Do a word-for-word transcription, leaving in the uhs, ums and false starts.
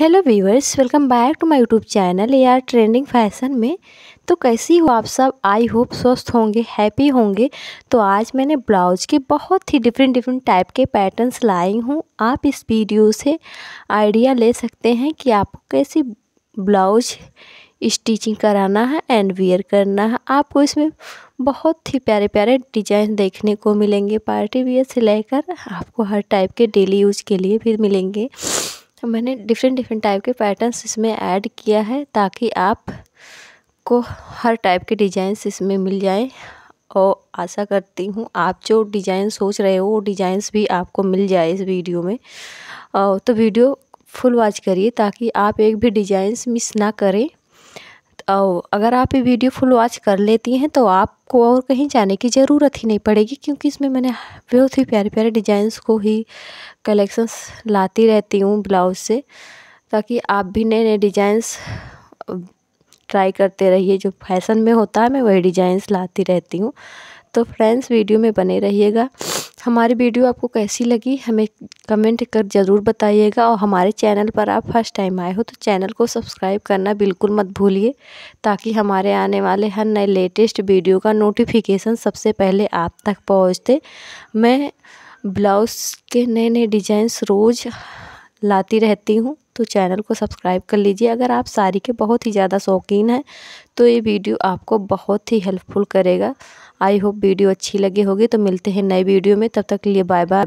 Hello viewers, welcome back to my YouTube channel A R trending fashion में। तो कैसी हो आप सब? आई होप स्वस्थ होंगे, हैप्पी होंगे। तो आज मैंने ब्लाउज के बहुत ही डिफरेंट डिफरेंट टाइप के पैटर्न्स लाई हूँ। आप इस वीडियो से आइडिया ले सकते हैं कि आपको कैसी ब्लाउज स्टिचिंग कराना है एंड वियर करना है। आपको इसमें बहुत ही प्यारे प्यारे डिजाइन देखने को मिलेंगे, पार्टी वियर से लेकर आपको हर टाइप के डेली यूज के लिए भी मिलेंगे। तो मैंने डिफरेंट डिफरेंट टाइप के पैटर्न्स इसमें ऐड किया है ताकि आप को हर टाइप के डिज़ाइंस इसमें मिल जाएं। और आशा करती हूँ आप जो डिज़ाइन सोच रहे हो वो डिज़ाइंस भी आपको मिल जाए इस वीडियो में। तो वीडियो फुल वॉच करिए ताकि आप एक भी डिज़ाइंस मिस ना करें। और अगर आप ये वीडियो फुल वॉच कर लेती हैं तो आपको और कहीं जाने की ज़रूरत ही नहीं पड़ेगी, क्योंकि इसमें मैंने बहुत ही प्यारे प्यारे डिज़ाइंस को ही कलेक्शंस लाती रहती हूँ ब्लाउज से, ताकि आप भी नए नए डिज़ाइंस ट्राई करते रहिए। जो फैशन में होता है मैं वही डिज़ाइंस लाती रहती हूँ। तो फ्रेंड्स, वीडियो में बने रहिएगा। हमारी वीडियो आपको कैसी लगी हमें कमेंट कर ज़रूर बताइएगा। और हमारे चैनल पर आप फर्स्ट टाइम आए हो तो चैनल को सब्सक्राइब करना बिल्कुल मत भूलिए, ताकि हमारे आने वाले हर नए लेटेस्ट वीडियो का नोटिफिकेशन सबसे पहले आप तक पहुंचते। मैं ब्लाउज़ के नए नए डिज़ाइंस रोज़ लाती रहती हूँ, तो चैनल को सब्सक्राइब कर लीजिए। अगर आप साड़ी के बहुत ही ज़्यादा शौकीन हैं तो ये वीडियो आपको बहुत ही हेल्पफुल करेगा। आई होप वीडियो अच्छी लगी होगी। तो मिलते हैं नए वीडियो में, तब तक के लिए बाय बाय।